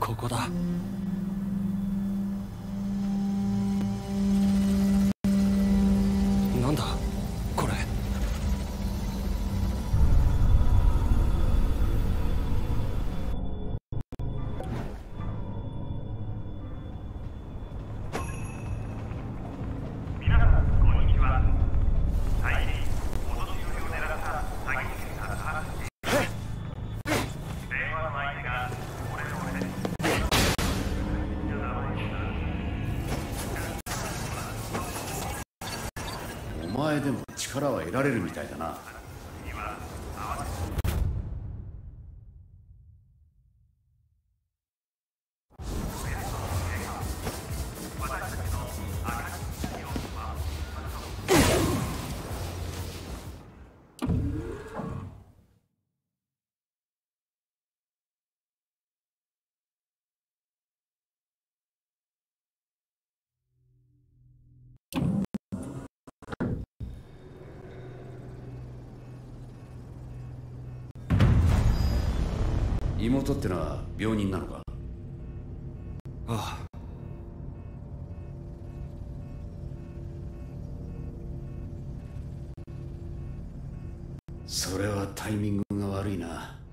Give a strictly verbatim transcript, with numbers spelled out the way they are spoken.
ここだ。なんだこれ。皆さんこんにちは。はい、お届けを狙った詐欺師が発生。電話の相手が俺の俺です。お前でも力は得られるみたいだな。妹ってのは病人なのか？ああ。それはタイミングが悪いな。